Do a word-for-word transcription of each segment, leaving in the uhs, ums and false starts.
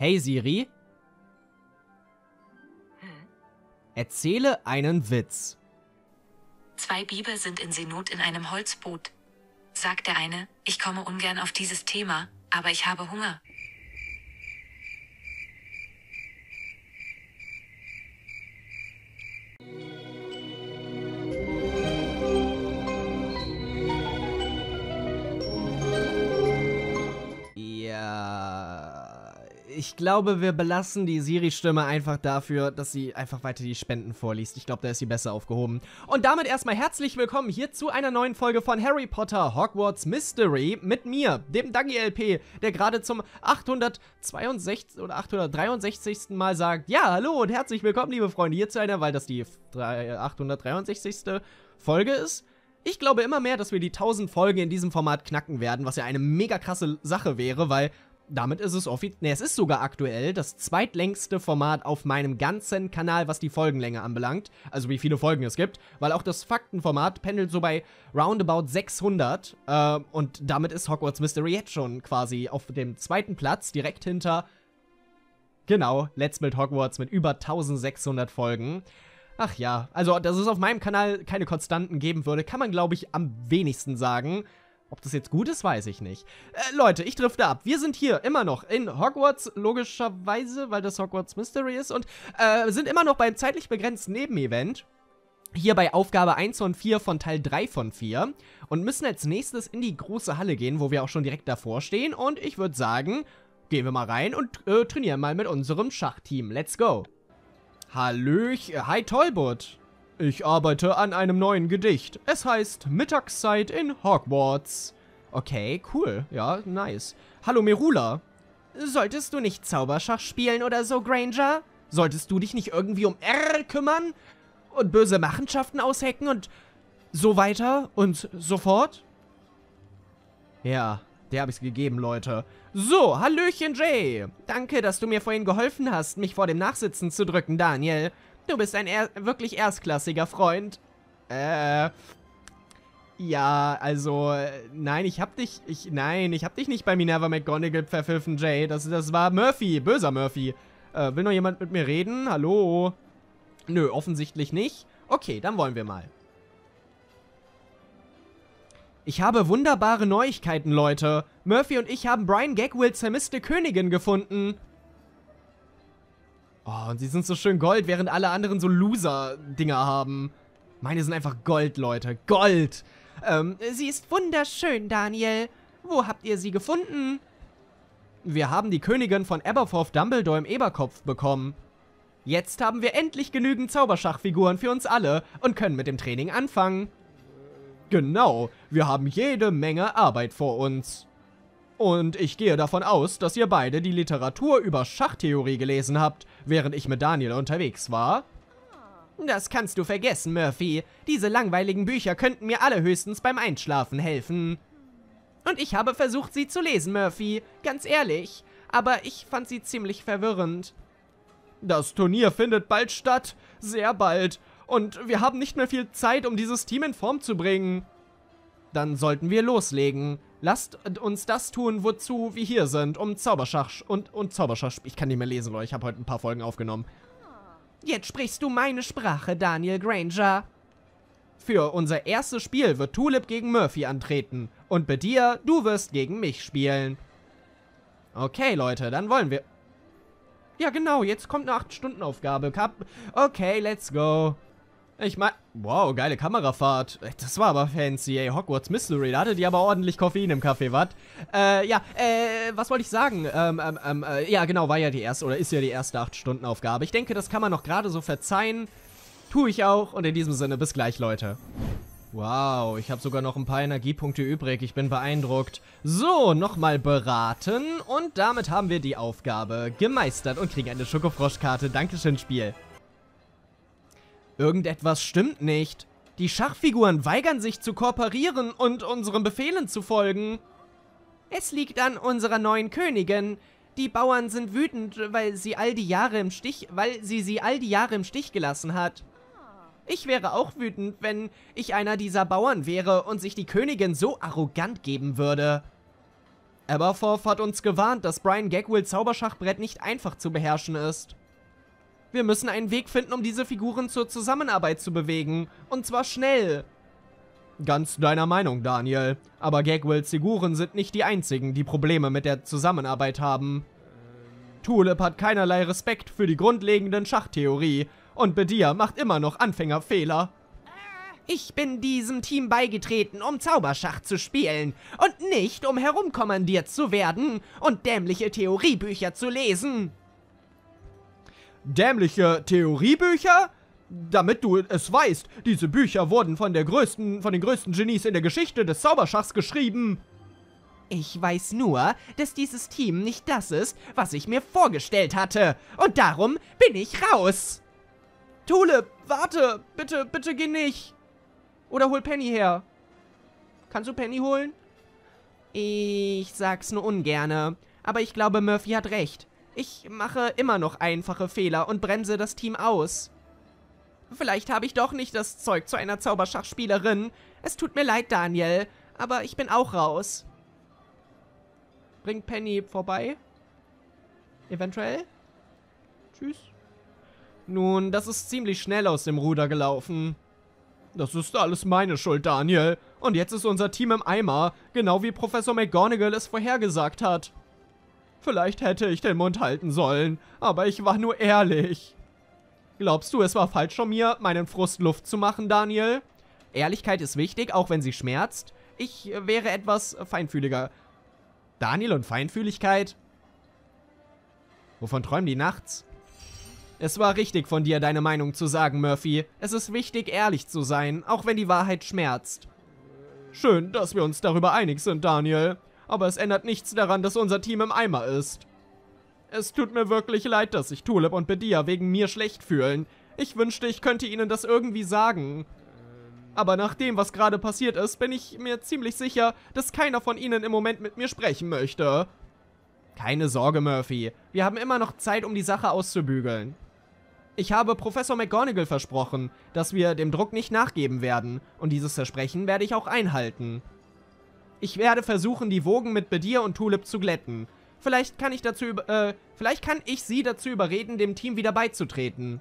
Hey Siri. Hm? Erzähle einen Witz. Zwei Biber sind in Seenot in einem Holzboot. Sagt der eine, ich komme ungern auf dieses Thema, aber ich habe Hunger. Ich glaube, wir belassen die Siri-Stimme einfach dafür, dass sie einfach weiter die Spenden vorliest. Ich glaube, da ist sie besser aufgehoben. Und damit erstmal herzlich willkommen hier zu einer neuen Folge von Harry Potter Hogwarts Mystery mit mir, dem Dagi L P, der gerade zum achthundertzweiundsechzigsten oder achthundertdreiundsechzigsten Mal sagt, ja, hallo und herzlich willkommen, liebe Freunde, hier zu einer, weil das die achthundertdreiundsechzigste Folge ist. Ich glaube immer mehr, dass wir die tausend Folgen in diesem Format knacken werden, was ja eine mega krasse Sache wäre, weil... Damit ist es offiziell, ne, es ist sogar aktuell das zweitlängste Format auf meinem ganzen Kanal, was die Folgenlänge anbelangt, also wie viele Folgen es gibt, weil auch das Faktenformat pendelt so bei roundabout sechshundert äh, und damit ist Hogwarts Mystery jetzt schon quasi auf dem zweiten Platz, direkt hinter, genau, Let's Build Hogwarts mit über eintausendsechshundert Folgen. Ach ja, also dass es auf meinem Kanal keine Konstanten geben würde, kann man glaube ich am wenigsten sagen. Ob das jetzt gut ist, weiß ich nicht. Äh, Leute, ich drifte ab. Wir sind hier immer noch in Hogwarts, logischerweise, weil das Hogwarts Mystery ist. Und äh, sind immer noch beim zeitlich begrenzten Nebenevent. Hier bei Aufgabe eins von vier von Teil drei von vier. Und müssen als nächstes in die große Halle gehen, wo wir auch schon direkt davor stehen. Und ich würde sagen, gehen wir mal rein und äh, trainieren mal mit unserem Schachteam. Let's go. Hallöch, hi Tollbot. Ich arbeite an einem neuen Gedicht. Es heißt Mittagszeit in Hogwarts. Okay, cool. Ja, nice. Hallo Merula. Solltest du nicht Zauberschach spielen oder so, Granger? Solltest du dich nicht irgendwie um R kümmern? Und böse Machenschaften aushecken und so weiter und so fort? Ja, der habe ich's gegeben, Leute. So, hallöchen Jay. Danke, dass du mir vorhin geholfen hast, mich vor dem Nachsitzen zu drücken, Daniel. Du bist ein er- wirklich erstklassiger Freund. Äh. Ja, also, nein, ich hab dich, ich, nein, ich hab dich nicht bei Minerva McGonagall verpfiffen, Jay. Das, das war Murphy, böser Murphy. Äh, will noch jemand mit mir reden? Hallo? Nö, offensichtlich nicht. Okay, dann wollen wir mal. Ich habe wunderbare Neuigkeiten, Leute. Murphy und ich haben Brian Gagwills vermisste Königin gefunden. Oh, und sie sind so schön Gold, während alle anderen so Loser-Dinger haben. Meine sind einfach Gold, Leute. Gold! Ähm, sie ist wunderschön, Daniel. Wo habt ihr sie gefunden? Wir haben die Königin von Aberforth Dumbledore im Eberkopf bekommen. Jetzt haben wir endlich genügend Zauberschachfiguren für uns alle und können mit dem Training anfangen. Genau, wir haben jede Menge Arbeit vor uns. Und ich gehe davon aus, dass ihr beide die Literatur über Schachtheorie gelesen habt, während ich mit Daniel unterwegs war. Das kannst du vergessen, Murphy. Diese langweiligen Bücher könnten mir alle höchstens beim Einschlafen helfen. Und ich habe versucht, sie zu lesen, Murphy. Ganz ehrlich. Aber ich fand sie ziemlich verwirrend. Das Turnier findet bald statt. Sehr bald. Und wir haben nicht mehr viel Zeit, um dieses Team in Form zu bringen. Dann sollten wir loslegen. Lasst uns das tun, wozu wir hier sind, um Zauberschach und, und Zauberschach... Ich kann nicht mehr lesen, Leute, ich habe heute ein paar Folgen aufgenommen. Jetzt sprichst du meine Sprache, Daniel Granger. Für unser erstes Spiel wird Tulip gegen Murphy antreten. Und bei dir, du wirst gegen mich spielen. Okay, Leute, dann wollen wir... Ja, genau, jetzt kommt eine acht-Stunden-Aufgabe. Okay, let's go. Ich mein... Wow, geile Kamerafahrt. Das war aber fancy, ey. Hogwarts Mystery. Da hatte die aber ordentlich Koffein im Kaffee, wat? Äh, ja, äh, was wollte ich sagen? Ähm, ähm, ähm, äh, ja, genau, war ja die erste, oder ist ja die erste acht-Stunden-Aufgabe. Ich denke, das kann man noch gerade so verzeihen. Tue ich auch. Und in diesem Sinne, bis gleich, Leute. Wow, ich habe sogar noch ein paar Energiepunkte übrig. Ich bin beeindruckt. So, nochmal beraten. Und damit haben wir die Aufgabe gemeistert und kriegen eine Schokofroschkarte. Dankeschön, Spiel. Irgendetwas stimmt nicht. Die Schachfiguren weigern sich zu kooperieren und unseren Befehlen zu folgen. Es liegt an unserer neuen Königin. Die Bauern sind wütend, weil sie all die Jahre im Stich, weil sie sie all die Jahre im Stich gelassen hat. Ich wäre auch wütend, wenn ich einer dieser Bauern wäre und sich die Königin so arrogant geben würde. Aberforth hat uns gewarnt, dass Brian Gagwills Zauberschachbrett nicht einfach zu beherrschen ist. Wir müssen einen Weg finden, um diese Figuren zur Zusammenarbeit zu bewegen. Und zwar schnell. Ganz deiner Meinung, Daniel. Aber Gagwills Figuren sind nicht die einzigen, die Probleme mit der Zusammenarbeit haben. Tulip hat keinerlei Respekt für die grundlegenden Schachtheorie. Und Bedia macht immer noch Anfängerfehler. Ich bin diesem Team beigetreten, um Zauberschach zu spielen und nicht, um herumkommandiert zu werden und dämliche Theoriebücher zu lesen. Dämliche Theoriebücher? Damit du es weißt, diese Bücher wurden von der größten, von den größten Genies in der Geschichte des Zauberschachs geschrieben. Ich weiß nur, dass dieses Team nicht das ist, was ich mir vorgestellt hatte. Und darum bin ich raus. Tulip, warte, bitte, bitte geh nicht. Oder hol Penny her. Kannst du Penny holen? Ich sag's nur ungerne. Aber ich glaube, Murphy hat recht. Ich mache immer noch einfache Fehler und bremse das Team aus. Vielleicht habe ich doch nicht das Zeug zu einer Zauberschachspielerin. Es tut mir leid, Daniel. Aber ich bin auch raus. Bringt Penny vorbei. Eventuell. Tschüss. Nun, das ist ziemlich schnell aus dem Ruder gelaufen. Das ist alles meine Schuld, Daniel. Und jetzt ist unser Team im Eimer, genau wie Professor McGonagall es vorhergesagt hat. Vielleicht hätte ich den Mund halten sollen, aber ich war nur ehrlich. Glaubst du, es war falsch von mir, meinen Frust Luft zu machen, Daniel? Ehrlichkeit ist wichtig, auch wenn sie schmerzt. Ich wäre etwas feinfühliger. Daniel und Feinfühligkeit? Wovon träumen die nachts? Es war richtig von dir, deine Meinung zu sagen, Murphy. Es ist wichtig, ehrlich zu sein, auch wenn die Wahrheit schmerzt. Schön, dass wir uns darüber einig sind, Daniel. Aber es ändert nichts daran, dass unser Team im Eimer ist. Es tut mir wirklich leid, dass sich Tulip und Bedia wegen mir schlecht fühlen. Ich wünschte, ich könnte ihnen das irgendwie sagen. Aber nach dem, was gerade passiert ist, bin ich mir ziemlich sicher, dass keiner von ihnen im Moment mit mir sprechen möchte. Keine Sorge, Murphy. Wir haben immer noch Zeit, um die Sache auszubügeln. Ich habe Professor McGonagall versprochen, dass wir dem Druck nicht nachgeben werden, und dieses Versprechen werde ich auch einhalten. Ich werde versuchen, die Wogen mit Bedia und Tulip zu glätten. Vielleicht kann ich dazu über äh, vielleicht kann ich sie dazu überreden, dem Team wieder beizutreten.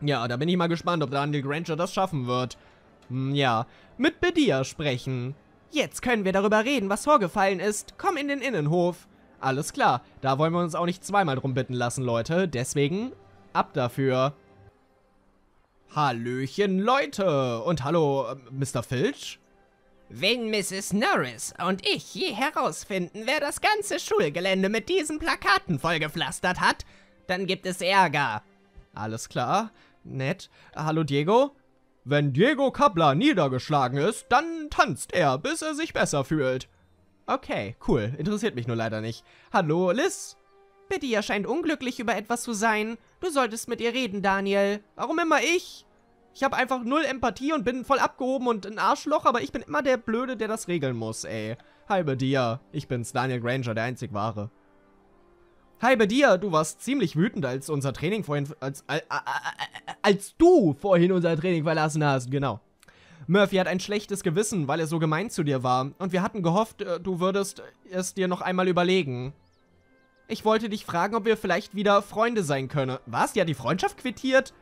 Ja, da bin ich mal gespannt, ob Daniel Granger das schaffen wird. Hm, ja, mit Bedia sprechen. Jetzt können wir darüber reden, was vorgefallen ist. Komm in den Innenhof. Alles klar, da wollen wir uns auch nicht zweimal drum bitten lassen, Leute. Deswegen... ab dafür. Hallöchen, Leute. Und hallo, Mister Filch. Wenn Missus Norris und ich je herausfinden, wer das ganze Schulgelände mit diesen Plakaten vollgepflastert hat, dann gibt es Ärger. Alles klar. Nett. Hallo, Diego. Wenn Diego Kappler niedergeschlagen ist, dann tanzt er, bis er sich besser fühlt. Okay, cool. Interessiert mich nur leider nicht. Hallo, Liz. Bedia scheint unglücklich über etwas zu sein. Du solltest mit ihr reden, Daniel. Warum immer ich? Ich habe einfach null Empathie und bin voll abgehoben und ein Arschloch, aber ich bin immer der Blöde, der das regeln muss, ey. Hi, Bedia. Ich bin's, Daniel Granger, der einzig wahre. Hi, Bedia. Du warst ziemlich wütend, als unser Training vorhin... Als, als, als du vorhin unser Training verlassen hast, genau. Murphy hat ein schlechtes Gewissen, weil er so gemein zu dir war. Und wir hatten gehofft, du würdest es dir noch einmal überlegen. Ich wollte dich fragen, ob wir vielleicht wieder Freunde sein können. Was? Die hat die Freundschaft quittiert?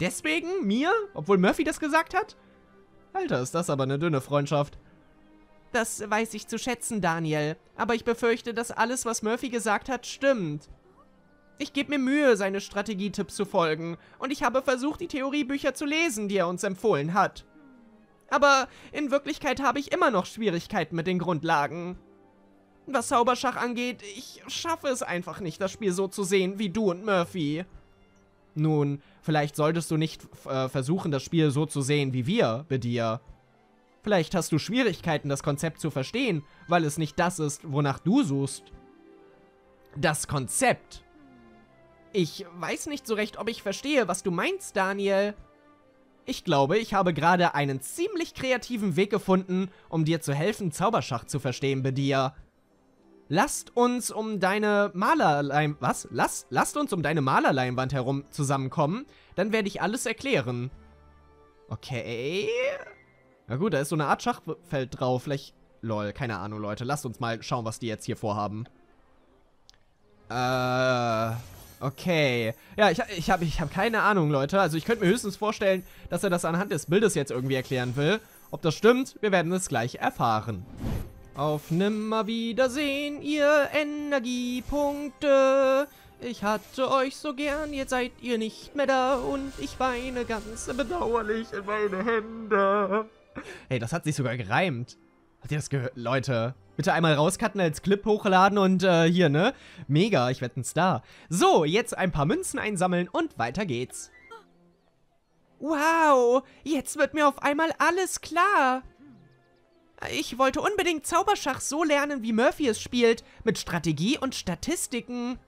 Deswegen? Mir? Obwohl Murphy das gesagt hat? Alter, ist das aber eine dünne Freundschaft. Das weiß ich zu schätzen, Daniel. Aber ich befürchte, dass alles, was Murphy gesagt hat, stimmt. Ich gebe mir Mühe, seine Strategietipps zu folgen. Und ich habe versucht, die Theoriebücher zu lesen, die er uns empfohlen hat. Aber in Wirklichkeit habe ich immer noch Schwierigkeiten mit den Grundlagen. Was Zauberschach angeht, ich schaffe es einfach nicht, das Spiel so zu sehen wie du und Murphy. Nun, vielleicht solltest du nicht äh, versuchen, das Spiel so zu sehen wie wir, Bedia. Vielleicht hast du Schwierigkeiten, das Konzept zu verstehen, weil es nicht das ist, wonach du suchst. Das Konzept. Ich weiß nicht so recht, ob ich verstehe, was du meinst, Daniel. Ich glaube, ich habe gerade einen ziemlich kreativen Weg gefunden, um dir zu helfen, Zauberschach zu verstehen, Bedia. Lasst uns um deine Malerleim... Was? Lass, lasst uns um deine Malerleinwand herum zusammenkommen. Dann werde ich alles erklären. Okay. Na gut, da ist so eine Art Schachfeld drauf. Vielleicht Lol, keine Ahnung, Leute. Lasst uns mal schauen, was die jetzt hier vorhaben. Äh... Okay. Ja, ich, ich habe ich hab keine Ahnung, Leute. Also ich könnte mir höchstens vorstellen, dass er das anhand des Bildes jetzt irgendwie erklären will. Ob das stimmt, wir werden es gleich erfahren. Auf Nimmerwiedersehen, ihr Energiepunkte. Ich hatte euch so gern, jetzt seid ihr nicht mehr da. Und ich weine ganz bedauerlich in meine Hände. Hey, das hat sich sogar gereimt. Habt ihr das gehört? Leute, bitte einmal rauscutten, als Clip hochladen und äh, hier, ne? Mega, ich werde ein Star. So, jetzt ein paar Münzen einsammeln und weiter geht's. Wow, jetzt wird mir auf einmal alles klar. Ich wollte unbedingt Zauberschach so lernen, wie Murphy es spielt, mit Strategie und Statistiken.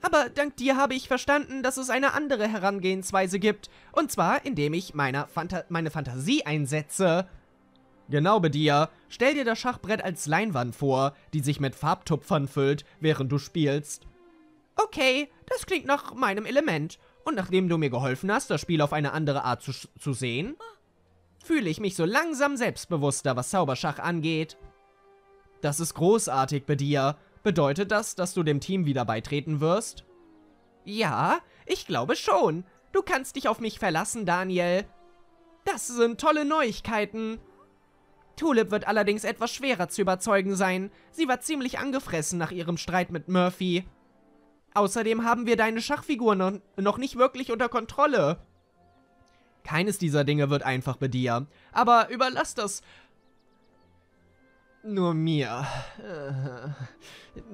Aber dank dir habe ich verstanden, dass es eine andere Herangehensweise gibt. Und zwar, indem ich meine Phanta- meine Fantasie einsetze. Genau, bei dir. Stell dir das Schachbrett als Leinwand vor, die sich mit Farbtupfern füllt, während du spielst. Okay, das klingt nach meinem Element. Und nachdem du mir geholfen hast, das Spiel auf eine andere Art zu, zu sehen, fühle ich mich so langsam selbstbewusster, was Zauberschach angeht. Das ist großartig, bei dir. Bedeutet das, dass du dem Team wieder beitreten wirst? Ja, ich glaube schon. Du kannst dich auf mich verlassen, Daniel. Das sind tolle Neuigkeiten. Tulip wird allerdings etwas schwerer zu überzeugen sein. Sie war ziemlich angefressen nach ihrem Streit mit Murphy. Außerdem haben wir deine Schachfiguren noch nicht wirklich unter Kontrolle. Keines dieser Dinge wird einfach bei dir. Aber überlass das nur mir. Äh,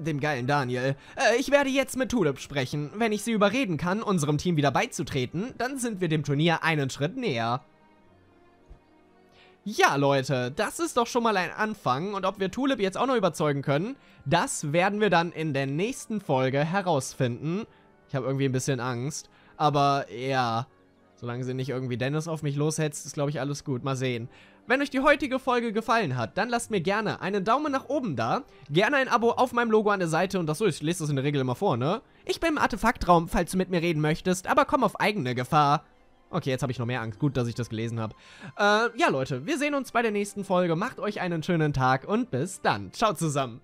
dem geilen Daniel. Äh, ich werde jetzt mit Tulip sprechen. Wenn ich sie überreden kann, unserem Team wieder beizutreten, dann sind wir dem Turnier einen Schritt näher. Ja, Leute, das ist doch schon mal ein Anfang und ob wir Tulip jetzt auch noch überzeugen können, das werden wir dann in der nächsten Folge herausfinden. Ich habe irgendwie ein bisschen Angst, aber ja, solange sie nicht irgendwie Dennis auf mich loshetzt, ist glaube ich alles gut, mal sehen. Wenn euch die heutige Folge gefallen hat, dann lasst mir gerne einen Daumen nach oben da, gerne ein Abo auf meinem Logo an der Seite und das so, ich lese das in der Regel immer vor, ne? Ich bin im Artefaktraum, falls du mit mir reden möchtest, aber komm auf eigene Gefahr. Okay, jetzt habe ich noch mehr Angst. Gut, dass ich das gelesen habe. Äh, ja, Leute, wir sehen uns bei der nächsten Folge. Macht euch einen schönen Tag und bis dann. Ciao zusammen.